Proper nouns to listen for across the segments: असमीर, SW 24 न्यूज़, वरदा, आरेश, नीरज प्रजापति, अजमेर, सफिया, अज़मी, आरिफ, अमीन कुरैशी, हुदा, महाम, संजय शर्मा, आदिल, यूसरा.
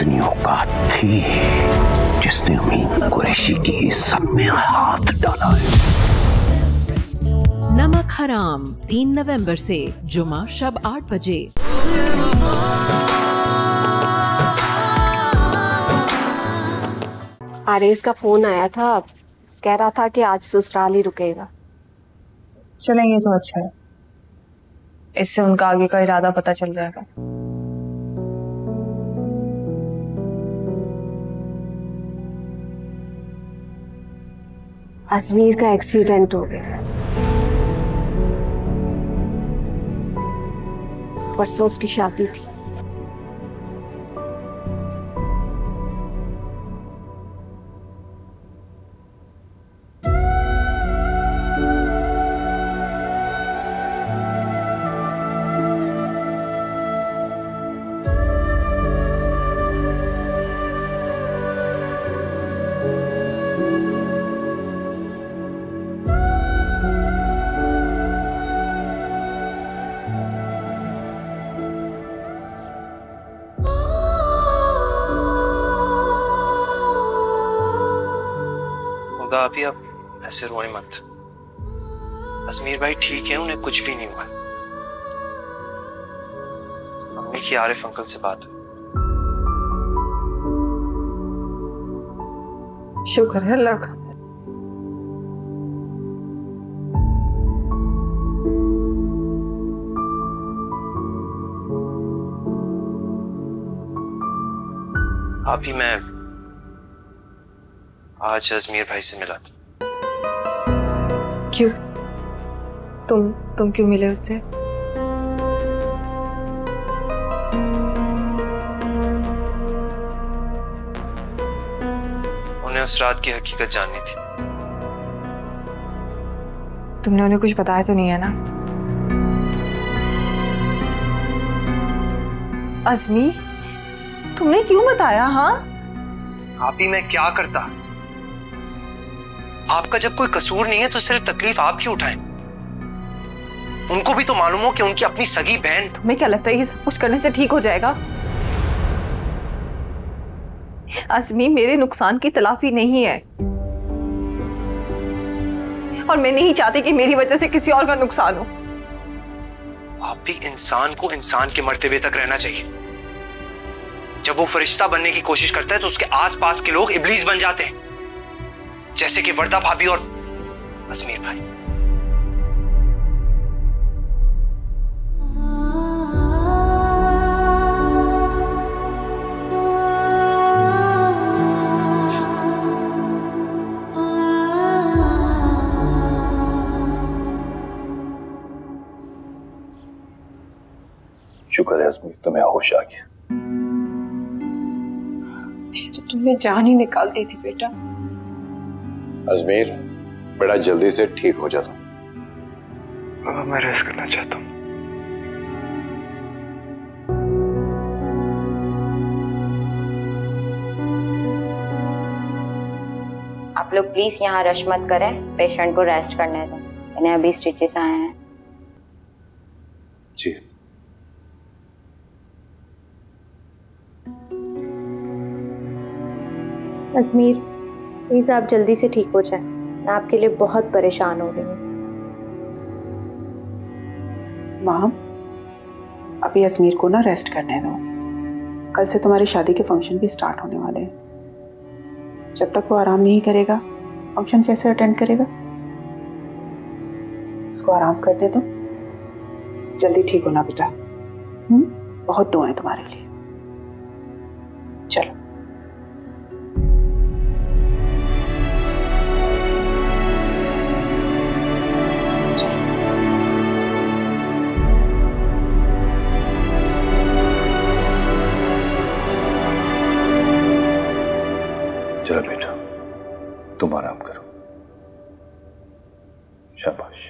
इतनी औकात थी जिसने अमीन कुरैशी की इज्जत में हाथ डाला है। नमक हराम 3 नवंबर से जुमा शब 8 बजे। आरेश का फोन आया था, कह रहा था कि आज ससुराल ही रुकेगा। चलेंगे तो अच्छा है, इससे उनका आगे का इरादा पता चल जाएगा। असमीर का एक्सीडेंट हो गया, परसों उसकी शादी थी। अभी आप ऐसे रोए मत, असमीर भाई ठीक है, उन्हें कुछ भी नहीं हुआ। मम्मी की आरिफ अंकल से बात हुई। शुक्र है अल्लाह का। आप ही मैं आज अजमेर भाई से मिला था। क्यों? तुम क्यों मिले उससे? उन्हें उस रात की हकीकत जाननी थी। तुमने उन्हें कुछ बताया तो नहीं है ना? अज़मी, तुमने क्यों बताया? हाँ, आप ही मैं क्या करता? आपका जब कोई कसूर नहीं है तो सिर्फ तकलीफ आप क्यों उठाएं? उनको भी तो मालूम हो कि उनकी अपनी सगी बहन। तुम्हें क्या लगता है ये सब कुछ करने से ठीक हो जाएगा? आज़मी, मेरे नुकसान की तलाफी नहीं है और मैं नहीं चाहती कि मेरी वजह से किसी और का नुकसान हो। आप भी इंसान को इंसान के मर्तबे तक रहना चाहिए। जब वो फरिश्ता बनने की कोशिश करता है तो उसके आसपास के लोग इब्लीस बन जाते हैं, जैसे कि वरदा भाभी और असमीर भाई। शुक्र है असमीर, तुम्हें होश आ गया। ये तो तुमने जान ही निकाल दी थी बेटा। अजमेर, बड़ा जल्दी से ठीक हो जाता। बाबा, मैं रेस्ट करना चाहता हूँ। आप लोग प्लीज यहाँ रश मत करें, पेशेंट को रेस्ट करने दें। इन्हें अभी स्टिचेस आए हैं। जी अजमेर, प्लीज आप जल्दी से ठीक हो जाए। मैं आपके लिए बहुत परेशान हो रही हूँ। माँ, अभी असमीर को ना रेस्ट करने दो। कल से तुम्हारी शादी के फंक्शन भी स्टार्ट होने वाले हैं। जब तक वो आराम नहीं करेगा, फंक्शन कैसे अटेंड करेगा? उसको आराम करने दो, जल्दी ठीक होना बेटा। बहुत दुआएं तुम्हारे लिए। चलो। चलो बेटा, तुम आराम करो। शाबाश।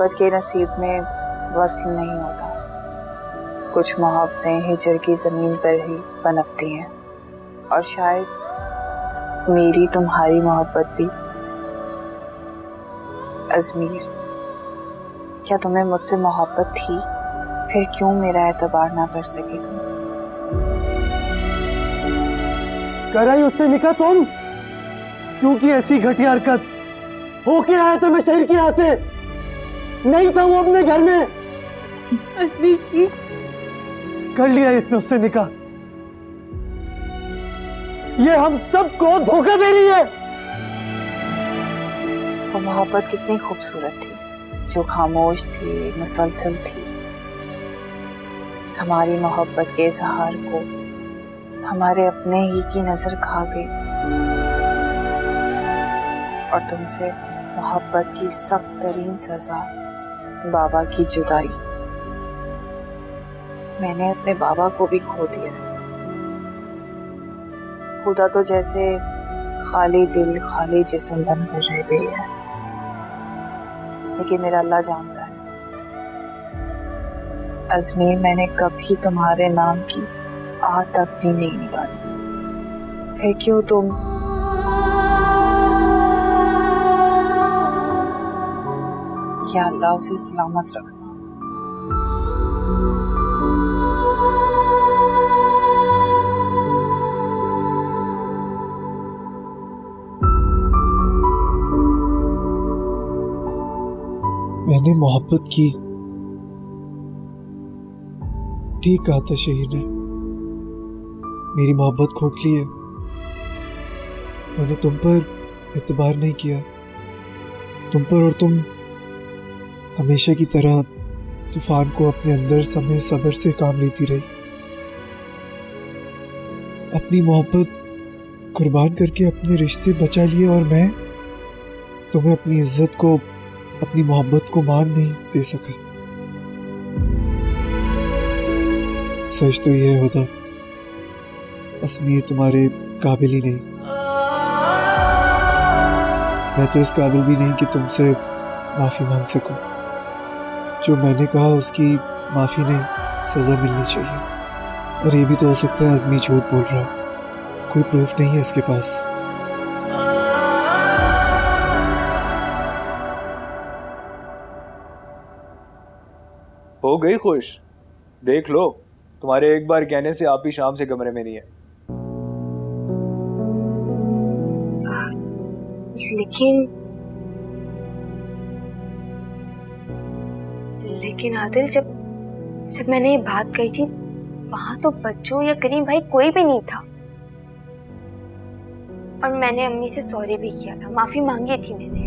मोहब्बत के नसीब में वस्ल नहीं होता। कुछ मोहब्बतें हिजर की ज़मीन पर ही पनपती हैं और शायद मेरी तुम्हारी मोहब्बत भी। अजमीर, क्या तुम्हें मुझसे मोहब्बत थी? फिर क्यों मेरा एतबार ना कर सके तुम? कराई उससे निकाह तुम? क्योंकि ऐसी घटिया हरकत होके आया था मैं शहर की यहाँ से। नहीं था वो अपने घर में। कर लिया इसने उससे निकाह। ये हम सबको धोखा दे रही है। वो मोहब्बत कितनी खूबसूरत थी जो खामोश थी, मुसलसल थी। हमारी मोहब्बत के इजहार को हमारे अपने ही की नजर खा गई और तुमसे मोहब्बत की सख्त तरीन सजा बाबा की जुदाई। मैंने अपने बाबा को भी खो दिया। हुदा तो जैसे खाली दिल खाली जिस्म बनकर रह गई है। लेकिन मेरा अल्लाह जानता है अज़मीर, मैंने कभी तुम्हारे नाम की आज तक भी नहीं निकाली। फिर क्यों तुम? या अल्लाह उसे सलामत रखना। मैंने मोहब्बत की, ठीक कहा था शहीद ने, मेरी मोहब्बत खोट ली है। मैंने तुम पर एतबार नहीं किया, तुम पर, और तुम हमेशा की तरह तूफान को अपने अंदर समय सब्र से काम लेती रही। अपनी मोहब्बत कुर्बान करके अपने रिश्ते बचा लिए और मैं तुम्हें अपनी इज्जत को, अपनी मोहब्बत को मान नहीं दे सका। सच तो यह होता असमीर तुम्हारे काबिल ही नहीं। मैं तो इस काबिल भी नहीं कि तुमसे माफ़ी मांग सकूं। जो मैंने कहा उसकी माफ़ी नहीं, सज़ा मिलनी चाहिए। और ये भी तो हो सकता है आज़मी झूठ बोल रहा है, कोई प्रूफ नहीं है इसके पास। हो गई खुश? देख लो, तुम्हारे एक बार कहने से आप ही शाम से कमरे में नहीं है। लेकिन आदिल, जब मैंने ये बात कही थी वहां तो बच्चों या करीम भाई कोई भी नहीं था। और मैंने अम्मी से सॉरी भी किया था, माफी मांगी थी मैंने।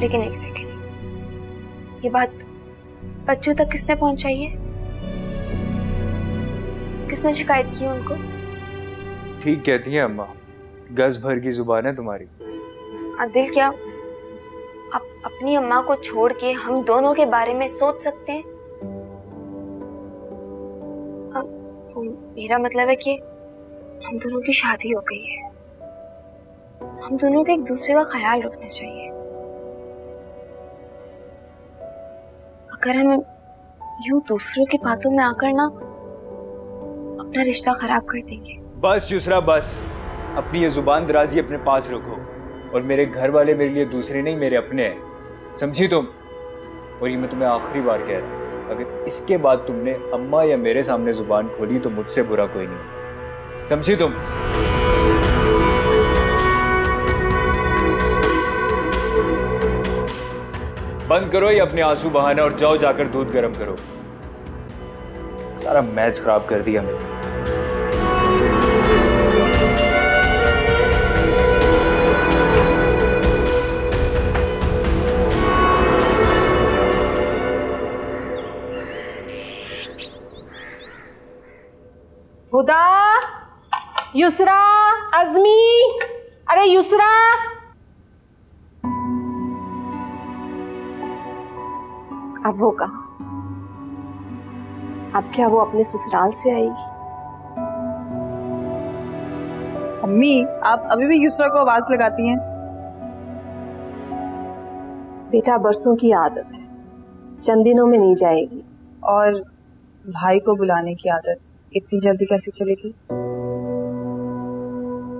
लेकिन एक सेकेंड, ये बात बच्चों तक किसने पहुंचाई है? किसने शिकायत की उनको? ठीक कहती हैं अम्मा, गज़ भर की जुबान है तुम्हारी। आदिल, क्या आप अपनी अम्मा को छोड़ के हम दोनों के बारे में सोच सकते हैं? अब मेरा मतलब है कि हम दोनों की शादी हो गई है, हम दोनों को एक दूसरे का ख्याल रखना चाहिए। अगर हम यूं दूसरों की बातों में आकर ना अपना रिश्ता खराब कर देंगे। बस यूसरा, बस अपनी ये जुबान दराजी अपने पास रखो। और मेरे घर वाले मेरे लिए दूसरे नहीं, मेरे अपने हैं, समझी तुम? और ये मैं तुम्हें आखिरी बार कह रहा हूँ, अगर इसके बाद तुमने अम्मा या मेरे सामने जुबान खोली तो मुझसे बुरा कोई नहीं, समझी तुम? बंद करो ये अपने आंसू बहाना और जाओ जाकर दूध गर्म करो। सारा मैच खराब कर दिया मैंने। हुदा, यूसरा, आज़मी, अरे यूसरा। अब वो कहाँ? अब क्या वो अपने ससुराल से आएगी? अम्मी, आप अभी भी यूसरा को आवाज लगाती हैं? बेटा बरसों की आदत है, चंद दिनों में नहीं जाएगी। और भाई को बुलाने की आदत इतनी जल्दी कैसे चलेगी?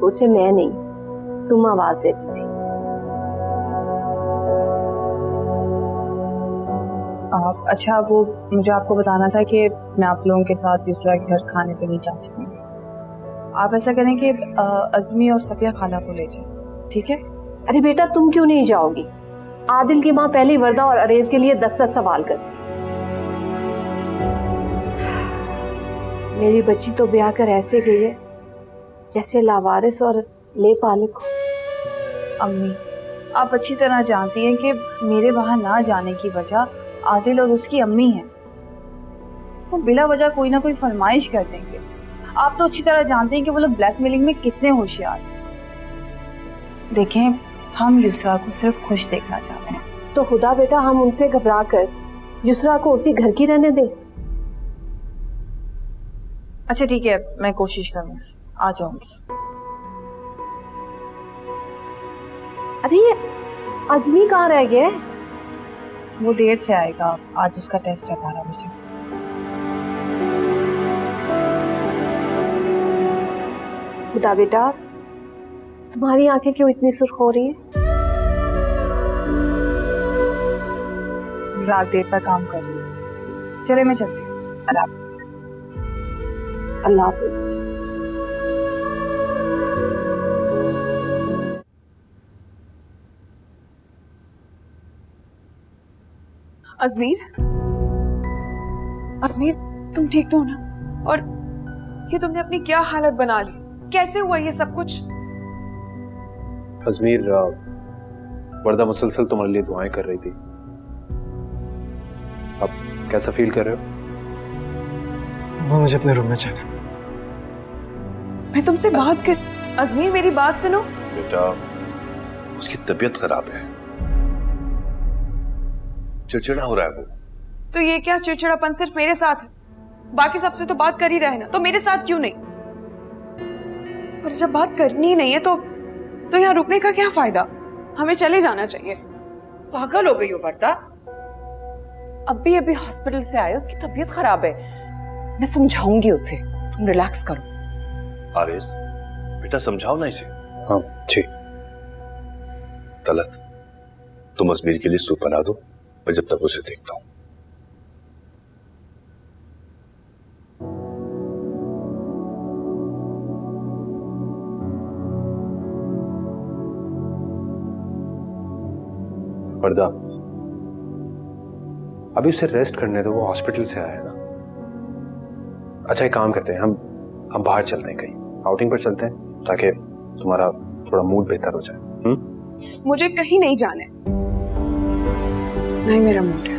उसे मैं नहीं, तुम आवाज देती थी। आप अच्छा, वो मुझे आपको बताना था कि मैं आप लोगों के साथ यूसरा के घर खाने पे नहीं जा सकूंगी। आप ऐसा करें कि अज़मी और सफिया खाला को ले जाए, ठीक है? अरे बेटा तुम क्यों नहीं जाओगी? आदिल की माँ पहले वरदा और आरेश के लिए 10-10 सवाल करती। मेरी बच्ची तो ब्याह कर ऐसे गई है जैसे लावारिस और लेपालक हो। अम्मी आप अच्छी तरह जानती हैं कि मेरे वहाँ ना जाने की वजह आदिल और उसकी अम्मी है। वो तो बिला वजह कोई ना कोई फरमाइश कर देंगे। आप तो अच्छी तरह जानते हैं कि वो लोग ब्लैकमेलिंग में कितने होशियार हैं। देखें, हम यूसरा को सिर्फ खुश देखना चाहते हैं। तो हुदा बेटा, हम उनसे घबरा कर यूसरा को उसी घर की रहने दें। अच्छा ठीक है, मैं कोशिश करूंगी, आ जाऊंगी। अरे ये अज़मी कहाँ रह गया? वो देर से आएगा, आज उसका टेस्ट है 12 बजे। खुदा बेटा, तुम्हारी आंखें क्यों इतनी सुर्ख हो रही है? रात देर पर काम कर रही हूँ। चले मैं चलती हूँ, अल्लाह हाफ़िज़। अल्लाह हाफ़िज़। अजमीर तुम ठीक तो हो ना? और ये तुमने अपनी क्या हालत बना ली? कैसे हुआ ये सब कुछ? अजमीर, वरदा मुसलसल तुम्हारे लिए दुआएं कर रही थी। अब कैसा फील कर रहे हो? वो मुझे अपने रूम में जाना। मैं तुमसे बात कर। अजमीर मेरी बात सुनो। बेटा उसकी तबीयत खराब है, चिड़चिड़ा हो रहा है वो। तो ये क्या चिड़चिड़ापन सिर्फ मेरे साथ है? बाकी सबसे तो बात कर ही रहे ना, तो मेरे साथ क्यों नहीं? और जब बात करनी ही नहीं है तो यहाँ रुकने का क्या फायदा? हमें चले जाना चाहिए। पागल हो गई हो वरदा, अभी अभी हॉस्पिटल से आए, उसकी तबीयत खराब है। मैं समझाऊंगी उसे, तुम रिलैक्स करो। आरेश बेटा समझाओ ना इसे। हाँ जी। गलत, तुम असमीर के लिए सूप बना दो, मैं जब तक उसे देखता हूँ। वरदा अभी उसे रेस्ट करने दो, वो हॉस्पिटल से आया है ना। अच्छा एक काम करते हैं, हम बाहर चलते हैं, कहीं आउटिंग पर चलते हैं ताकि तुम्हारा थोड़ा मूड बेहतर हो जाए। मुझे कहीं नहीं जाना है, नहीं मेरा मूड है।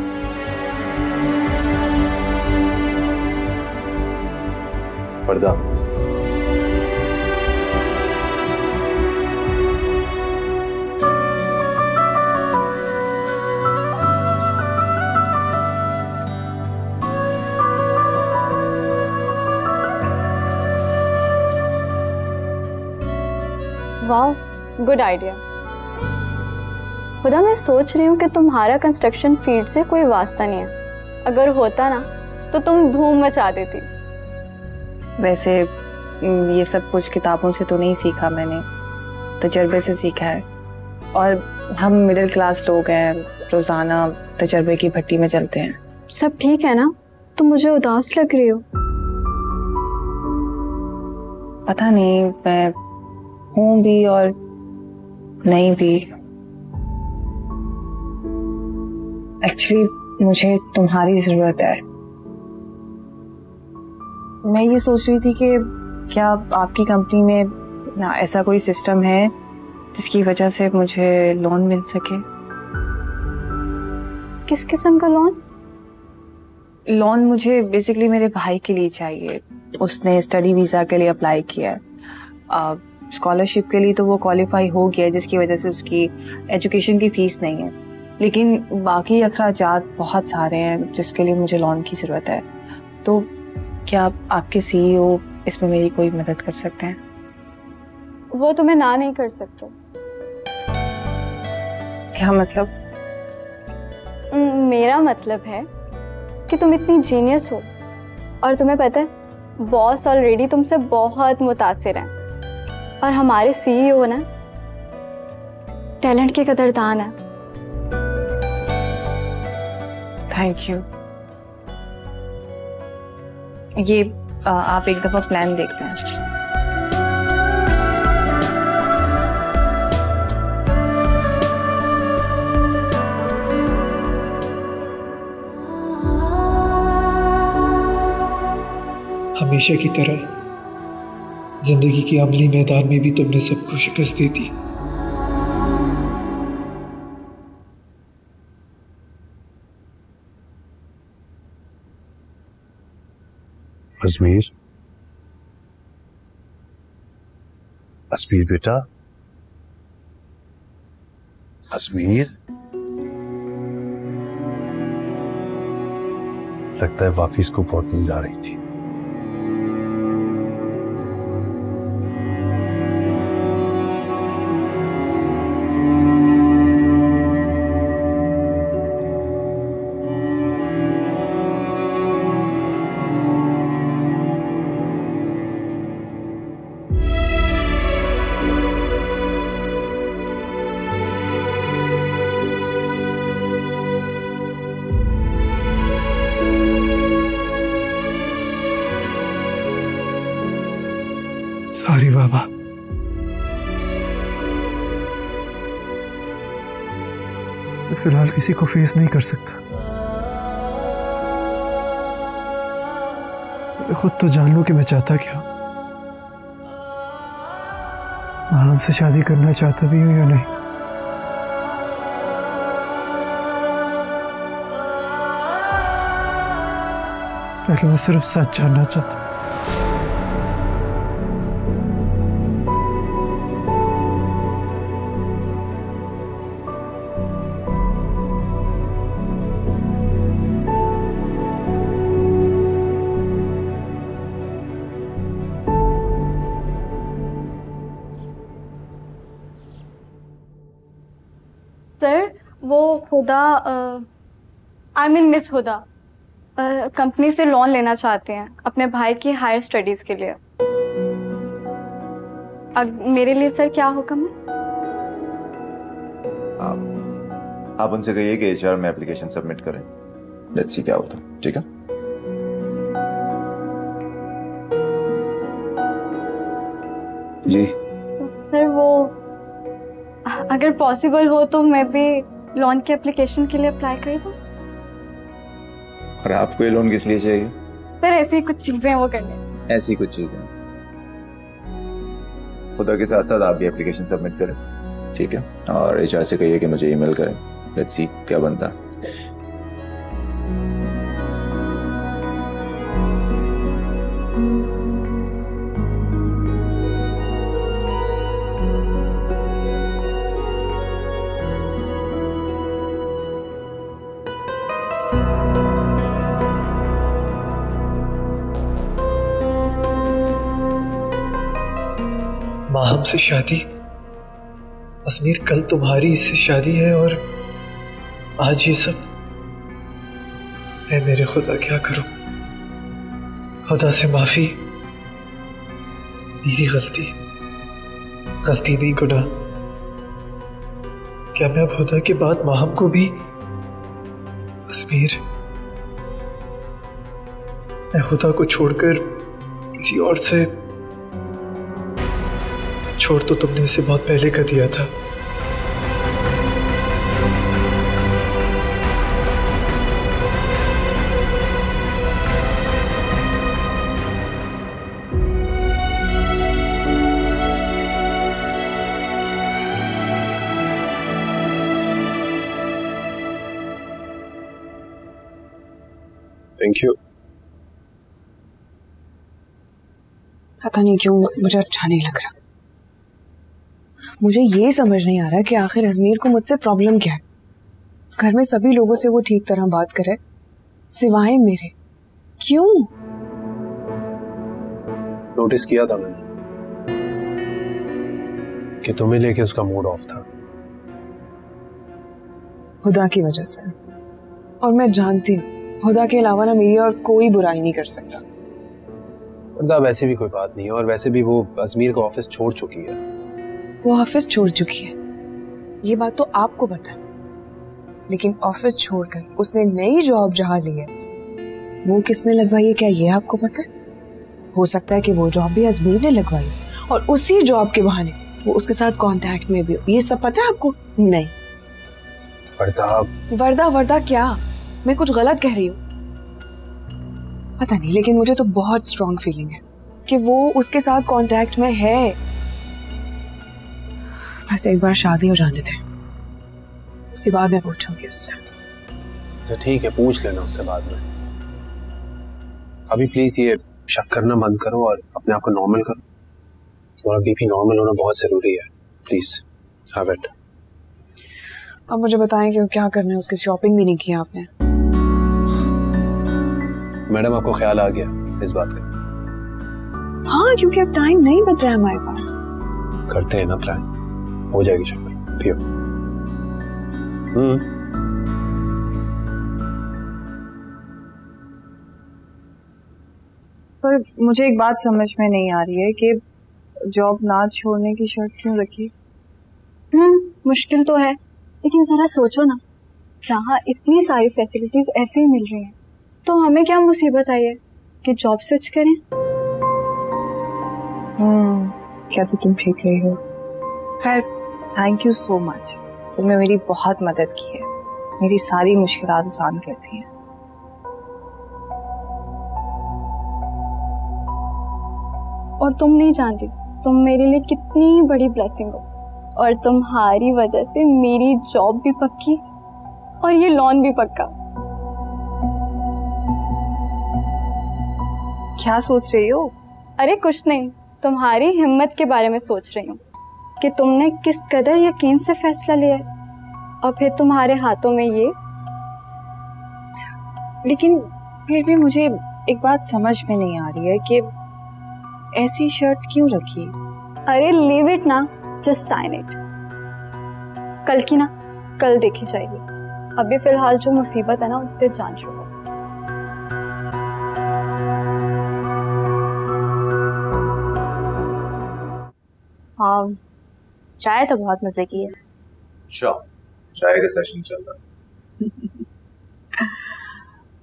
वरदा वाह, गुड आइडिया। खुदा मैं सोच रही हूँ कि तुम्हारा कंस्ट्रक्शन फील्ड से कोई वास्ता नहीं है, अगर होता ना तो तुम धूम मचा देती। वैसे ये सब कुछ किताबों से तो नहीं सीखा मैंने, तजर्बे से सीखा है। और हम मिडिल क्लास लोग हैं, रोज़ाना तजर्बे की भट्टी में चलते हैं। सब ठीक है ना? तुम मुझे उदास लग रही हो। पता नहीं, मैं हूँ भी और नहीं भी। एक्चुअली मुझे तुम्हारी जरूरत है। मैं ये सोच रही थी कि क्या आपकी कंपनी में ना ऐसा कोई सिस्टम है जिसकी वजह से मुझे लोन मिल सके? किस किस्म का लोन? लोन मुझे बेसिकली मेरे भाई के लिए चाहिए। उसने स्टडी वीज़ा के लिए अप्लाई किया है, स्कॉलरशिप के लिए तो वो क्वालिफाई हो गया, जिसकी वजह से उसकी एजुकेशन की फीस नहीं है। लेकिन बाकी अखराजात बहुत सारे हैं जिसके लिए मुझे लोन की ज़रूरत है। तो क्या आपके सीईओ इसमें मेरी कोई मदद कर सकते हैं? वो तुम्हें ना नहीं कर सकते। क्या मतलब? मेरा मतलब है कि तुम इतनी जीनियस हो और तुम्हें पता है बॉस ऑलरेडी तुमसे बहुत मुतासिर हैं और हमारे सीईओ ना टैलेंट के कदरदान है। Thank you. ये आप एक दफा प्लान देखते हैं। हमेशा की तरह जिंदगी के अमली मैदान में भी तुमने सबको शिकस्त दे दी। अजमेर, असमीर बेटा, असमीर, लगता है वापिस को बहुत नींद आ रही थी। सॉरी बाबा, मैं फिलहाल किसी को फेस नहीं कर सकता। मैं खुद तो जान लूं कि मैं चाहता क्या। महाम से शादी करना चाहता भी हूं या नहीं। पहले मैं सिर्फ सच जानना चाहता हूं। सर, वो हुदा, I mean miss हुदा, company से लोन लेना चाहते हैं अपने भाई की हायर स्टडीज के लिए। अब मेरे लिए सर क्या हुक्म है? आप उनसे कहिए कि एचआर में एप्लीकेशन सबमिट करें। लेट्स सी क्या होता है। ठीक है, जी सर। वो अगर पॉसिबल हो तो मैं भी लोन के एप्लीकेशन के लिए अप्लाई कर दूं। और आपको ये लोन किस लिए चाहिए? सर ऐसी कुछ चीजें वो करने। ऐसी कुछ चीजें खुदा के साथ साथ आप भी एप्लीकेशन सबमिट करें। ठीक है, और एचआर से कहिए कि मुझे ईमेल करें। लेट्स सी क्या बनता। महाम से शादी? असमीर, कल तुम्हारी इससे शादी है और आज ये सब? मैं मेरे खुदा क्या करूं? खुदा से माफी, मेरी गलती नहीं, गुनाह। क्या मैं अब खुदा के बाद महाम को भी? असमीर, मैं खुदा को छोड़कर किसी और से? छोड़ तो तुमने इसे बहुत पहले कर दिया था। Thank you. पता नहीं क्यों मुझे अच्छा नहीं लग रहा। मुझे ये समझ नहीं आ रहा कि आखिर अजमेर को मुझसे प्रॉब्लम क्या है। घर में सभी लोगों से वो ठीक तरह बात करे सिवाय मेरे। क्यों? नोटिस किया था मैंने कि तुम्हें लेके उसका मूड ऑफ था। खुदा की वजह से। और मैं जानती हूँ हुदा के अलावा ना मेरी और कोई बुराई नहीं कर सकता। वरदा वैसे भी कोई बात नहीं है, और वैसे भी वो असमीर का ऑफिस छोड़ चुकी है। वो ऑफिस छोड़ चुकी है ये बात तो आपको पता है, लेकिन ऑफिस छोड़कर उसने नई जॉब जहाँ ली है वो किसने लगवाई है क्या ये आपको पता है? हो सकता है कि वो जॉब भी अज़मी ने लगवाई और उसी जॉब के बहाने वो उसके साथ कांटेक्ट में भी, ये सब पता है आपको? नहीं वरदा, वरदा वरदा क्या मैं कुछ गलत कह रही हूँ? पता नहीं, लेकिन मुझे तो बहुत स्ट्रॉन्ग फीलिंग है कि वो उसके साथ कांटेक्ट में है। बस एक बार शादी हो जाने दें, उसके बाद मैं पूछूंगी उससे। तो ठीक है, पूछ लेना उससे बाद में। अभी प्लीज ये शक करना बंद करो और अपने आप को नॉर्मल करो। तुम्हारा बीपी नॉर्मल होना बहुत जरूरी है। Please have it. अब मुझे बताएं कि क्या करना है, उसकी शॉपिंग भी नहीं की आपने। मैडम आपको ख्याल आ गया इस बात का? हाँ, क्योंकि अब टाइम नहीं बचा हमारे पास। करते हैं ना प्लान, हो जाएगी शॉपिंग। पियो। पर मुझे एक बात समझ में नहीं आ रही है कि जॉब ना छोड़ने की शर्त क्यों रखी? मुश्किल तो है, लेकिन जरा सोचो ना, जहाँ इतनी सारी फैसिलिटीज ऐसे ही मिल रही हैं, तो हमें क्या मुसीबत आई है कि जॉब स्विच करें? क्या तो तुम ठीक रही हो। खैर थैंक यू सो मच, तुमने मेरी बहुत मदद की है, मेरी सारी मुश्किल आसान कर दी है। और तुम नहीं जानती तुम मेरे लिए कितनी बड़ी ब्लेसिंग हो, और तुम्हारी वजह से मेरी जॉब भी पक्की और ये लोन भी पक्का। क्या सोच रही हो? अरे कुछ नहीं, तुम्हारी हिम्मत के बारे में सोच रही हूँ कि तुमने किस कदर यकीन से फैसला लिया और फिर तुम्हारे हाथों में ये। लेकिन फिर भी मुझे एक बात समझ में नहीं आ रही है कि ऐसी शर्त क्यों रखी? अरे लीव इट ना, जस्ट साइन इट। कल की ना कल देखी जाएगी, अभी फिलहाल जो मुसीबत है ना उससे जान छुड़ो। हाँ चाय तो बहुत मजे की है। चाय का सेशन चल रहा है।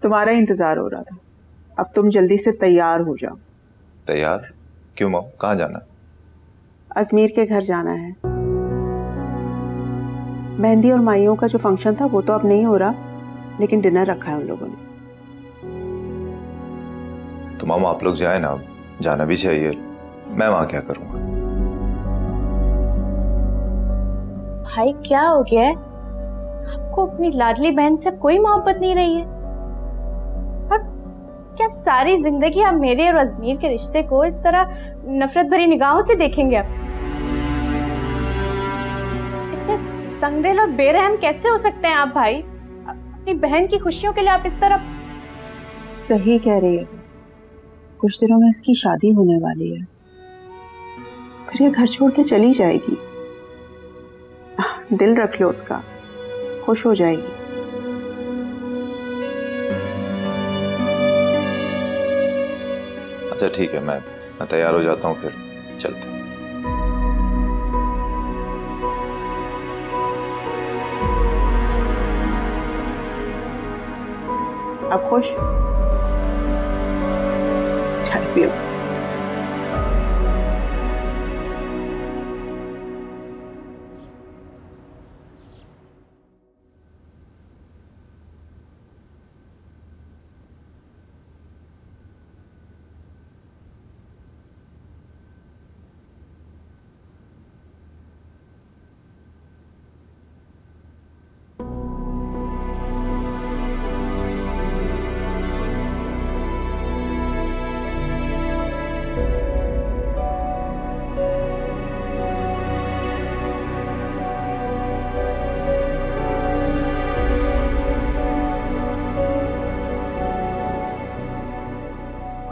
तुम्हारा इंतजार हो रहा था, अब तुम जल्दी से तैयार हो जाओ। तैयार? क्यों माँ, कहाँ जाना? असमीर के घर जाना है। मेहंदी और माइयों का जो फंक्शन था वो तो अब नहीं हो रहा, लेकिन डिनर रखा है उन लोगों ने। तो मामा आप लोग जाए ना, जाना भी चाहिए। मैं वहाँ क्या करूँगा? भाई क्या हो गया है आपको? अपनी लाडली बहन से कोई मोहब्बत नहीं रही है? और क्या सारी जिंदगी आप मेरे और अजमेर के रिश्ते को इस तरह नफरत भरी निगाहों से देखेंगे? आप इतने संगदिल और बेरहम कैसे हो सकते हैं आप भाई? अपनी बहन की खुशियों के लिए आप इस तरह। सही कह रही है, कुछ दिनों में इसकी शादी होने वाली है, फिर ये घर छोड़ के चली जाएगी। दिल रख लो उसका, खुश हो जाएगी। अच्छा ठीक है, मैं तैयार हो जाता हूँ, फिर चलते हैं। अब खुश? चाय पियो।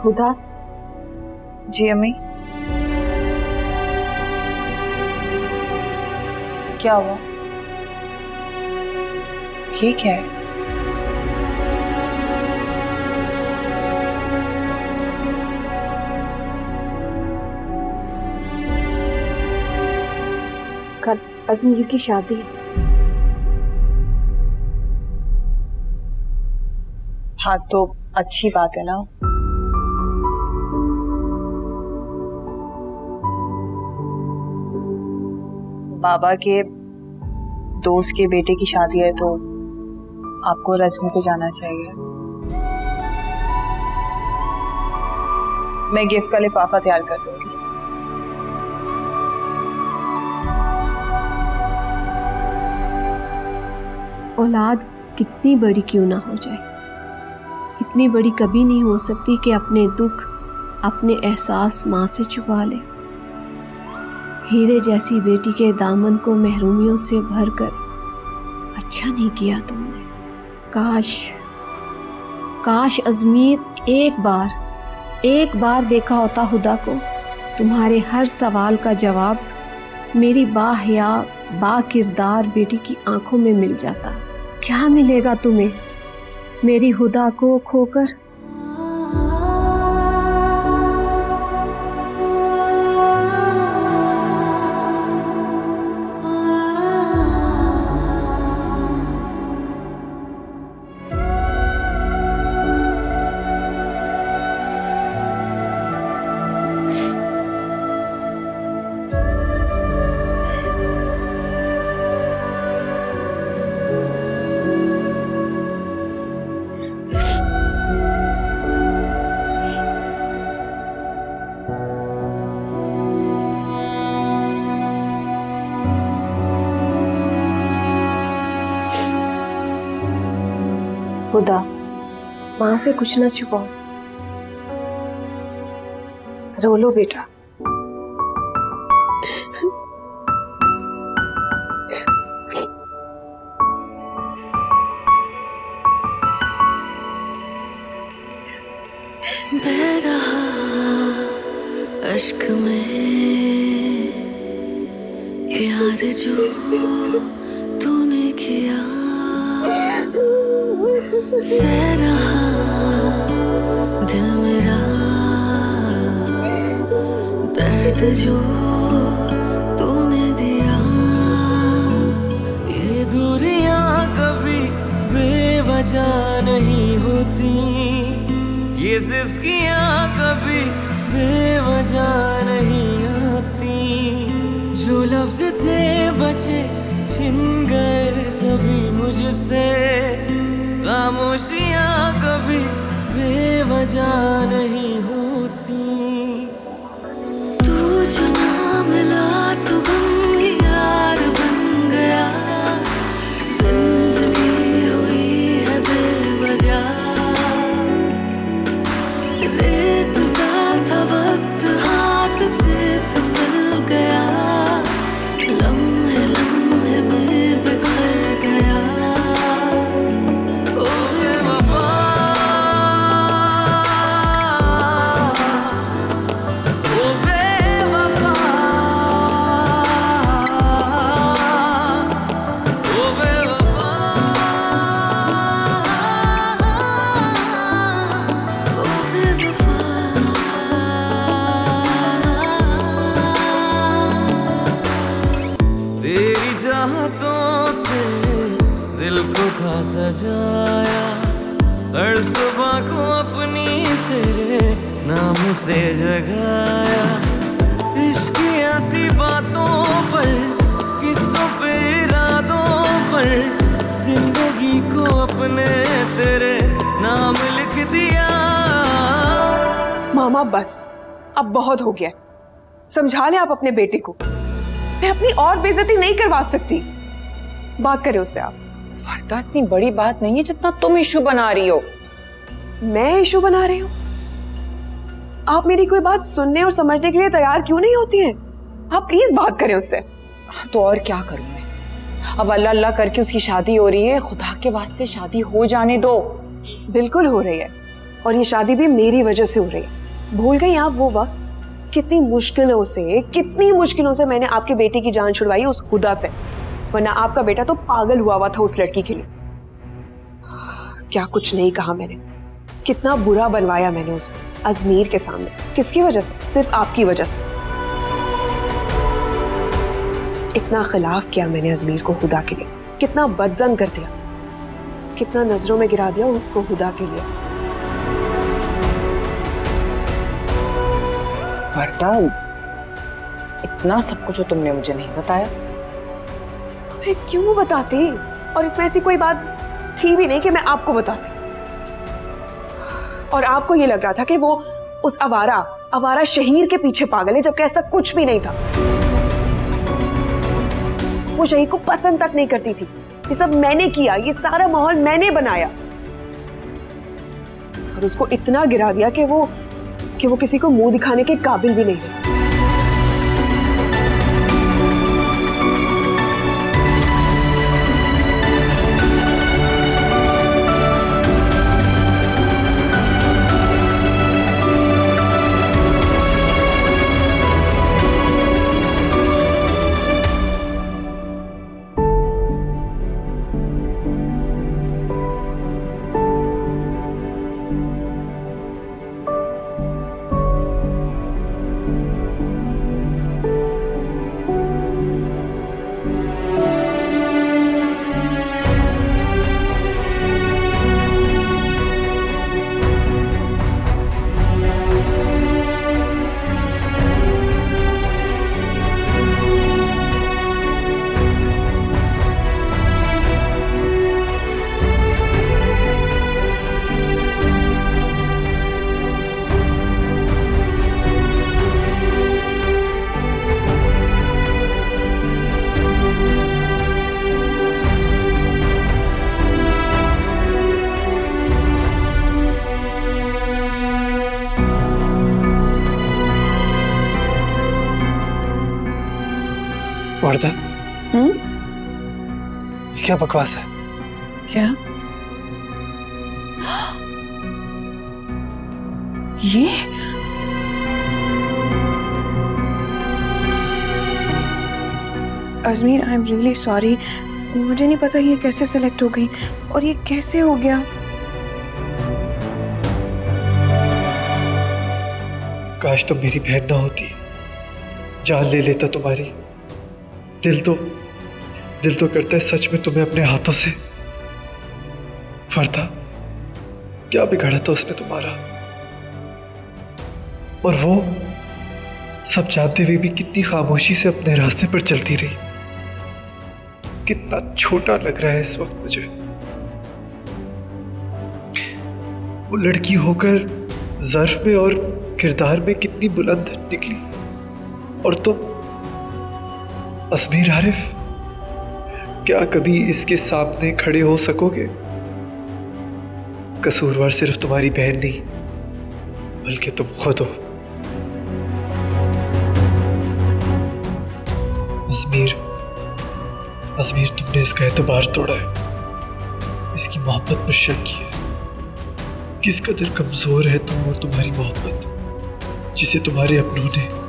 हुदा? जी अम्मी। क्या हुआ? ठीक है। अजमेर की शादी है। हाँ तो अच्छी बात है ना। बाबा के दोस्त के बेटे की शादी है तो आपको रस्म को जाना चाहिए। मैं गिफ्ट का लिफाफा तैयार कर दूंगी। औलाद कितनी बड़ी क्यों ना हो जाए, इतनी बड़ी कभी नहीं हो सकती कि अपने दुख अपने एहसास माँ से छुपा ले। हीरे जैसी बेटी के दामन को महरूमियों से भरकर अच्छा नहीं किया तुमने। काश अजमेर एक बार देखा होता हुदा को। तुम्हारे हर सवाल का जवाब मेरी बाहया बाकिरदार बेटी की आंखों में मिल जाता। क्या मिलेगा तुम्हें मेरी हुदा को खोकर। खुदा माँ से कुछ ना छुपाओ। रो लो बेटा। अश्क में प्यार जो तूने किया सह रहा दिल मेरा, दर्द जो तूने दिया ये दूरियां कभी बेवजह नहीं होती, ये सिसकियां कभी बेवजह नहीं आती, जो लफ्ज थे बचे छिन गए सभी मुझसे, खामोशियाँ कभी बेवजह नहीं होती। तू जो ना मिला तो गम ही यार बन गया, जिंदगी हुई है बेवजह, रेत सा था वक्त हाथ से फिसल गया, लम्हे में बिखर गया। सजाया हर सुबह को अपनी तेरे नाम से जगाया, इश्क़ की ऐसी बातों पर किस्सों पे इरादों पर जिंदगी को अपने तेरे नाम लिख दिया। मामा बस अब बहुत हो गया, समझा ले आप अपने बेटे को। मैं अपनी और बेइज्जती नहीं करवा सकती। बात करें उससे आप। वरदा इतनी बड़ी बात नहीं है जितना तुम इशू बना रही हो। मैं इशू बना रही हूँ? आप मेरी कोई बात सुनने और समझने के लिए तैयार क्यों नहीं होती हैं? आप प्लीज बात करें उससे। तो और क्या करूँ मैं? अब अल्लाह अल्लाह करके उसकी शादी हो रही है, खुदा के वास्ते शादी हो जाने दो। बिल्कुल हो रही है, और ये शादी भी मेरी वजह से हो रही है। भूल गई आप वो वक्त? कितनी मुश्किलों से मैंने आपके बेटे की जान छुड़वाई उस खुदा से, वरना आपका बेटा तो पागल हुआ था उस लड़की के लिए। क्या कुछ नहीं कहा मैंने, कितना बुरा बनवाया मैंने उसको अजमेर के सामने। किसकी वजह से? सिर्फ आपकी वजह से। इतना खिलाफ किया मैंने अजमीर को हुदा के लिए, कितना बदजन कर दिया, कितना नजरों में गिरा दिया उसको हुदा के लिए। वरदा, इतना सब कुछ तुमने मुझे नहीं बताया। मैं क्यों बताती, और इसमें ऐसी कोई बात थी भी नहीं कि मैं आपको बताती। और आपको ये लग रहा था कि वो उस आवारा शहीर के पीछे पागल है, जबकि ऐसा कुछ भी नहीं था। वो शहीर को पसंद तक नहीं करती थी। ये सब मैंने किया, ये सारा माहौल मैंने बनाया और उसको इतना गिरा दिया कि वो किसी को मुंह दिखाने के काबिल भी नहीं रही। वरदा, ये क्या बकवास है? क्या ये Ajmer, I am really sorry. मुझे नहीं पता ये कैसे सेलेक्ट हो गई और ये कैसे हो गया। काश तुम मेरी बहन ना होती, जान ले लेता तुम्हारी। दिल तो करता है सच में तुम्हें अपने हाथों से। वरदा, क्या बिगाड़ा था उसने तुम्हारा? और वो सब जानते हुए भी कितनी खामोशी से अपने रास्ते पर चलती रही। कितना छोटा लग रहा है इस वक्त मुझे। वो लड़की होकर ज़र्फ में और किरदार में कितनी बुलंद निकली, और तुम असमीर आरिफ, क्या कभी इसके सामने खड़े हो सकोगे? कसूरवार सिर्फ तुम्हारी बहन नहीं, बल्कि तुम खुद हो। असमीर, तुमने इसका एतबार तोड़ा है, इसकी मोहब्बत पर शक किया है। किस कदर कमजोर है तुम और तुम्हारी मोहब्बत, जिसे तुम्हारे अपनों ने